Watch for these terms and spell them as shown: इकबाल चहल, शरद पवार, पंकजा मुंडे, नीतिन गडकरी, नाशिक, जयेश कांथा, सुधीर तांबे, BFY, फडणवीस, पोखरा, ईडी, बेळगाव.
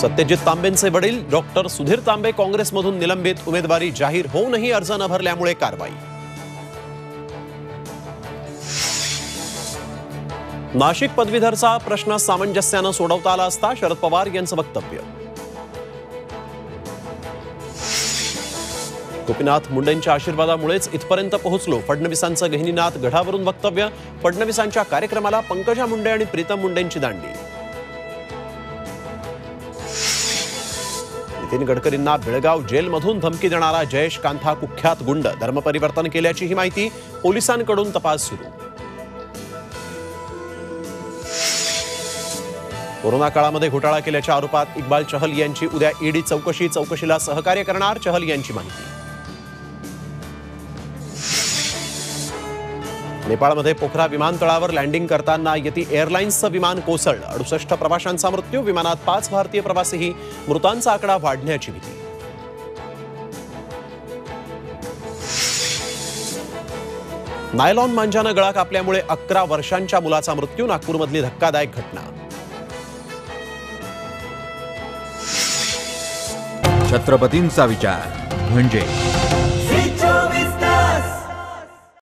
सत्यजित तांबेंचे वडील डॉक्टर सुधीर तांबे काँग्रेसमधून निलंबित, उमेदवारी जाहीर होऊनही अर्ज न भरल्यामुळे कारवाई। नाशिक पदवीधरचा प्रश्न सामंजस्याने सोडवता आला असता, शरद पवार यांचं वक्तव्य। गोपीनाथ मुंडेंच्या आशीर्वादामुळेच इथपर्यंत पोहोचलो, फडणवीसांचं गहिनीनाथ गडावरून वक्तव्य। फडणवीसांच्या कार्यक्रमाला पंकजा मुंडे आणि प्रीतम मुंडेंची दांडी। नीतिन गडकरींना बेळगाव जेलमधून धमकी देणारा जयेश कांथा कुख्यात गुंड धर्मपरिवर्तन केल्याची ही माहिती, पोलिसांकडून तपास सुरू। कोरोना काळामध्ये घोटाळा केल्याच्या आरोपात इकबाल चहल यांची उद्या ईडी चौकशी, चौकशीला सहकार्य करणार चहल यांची माहिती। नेपाळमध्ये पोखरा विमानतळावर लँडिंग करताना यती एअरलाइन्सचं विमान कोसळलं, 68 प्रवाशांचा मृत्यू, विमानात 5 भारतीय प्रवासीही, मृतांचा आकडा वाढण्याची भीती। नायलॉन मांजानं गळा कापल्यामुळे 11 वर्षांच्या मुलाचा मृत्यू, नागपूरमधली धक्कादायक घटना। छत्रपतींचा विचार म्हणजे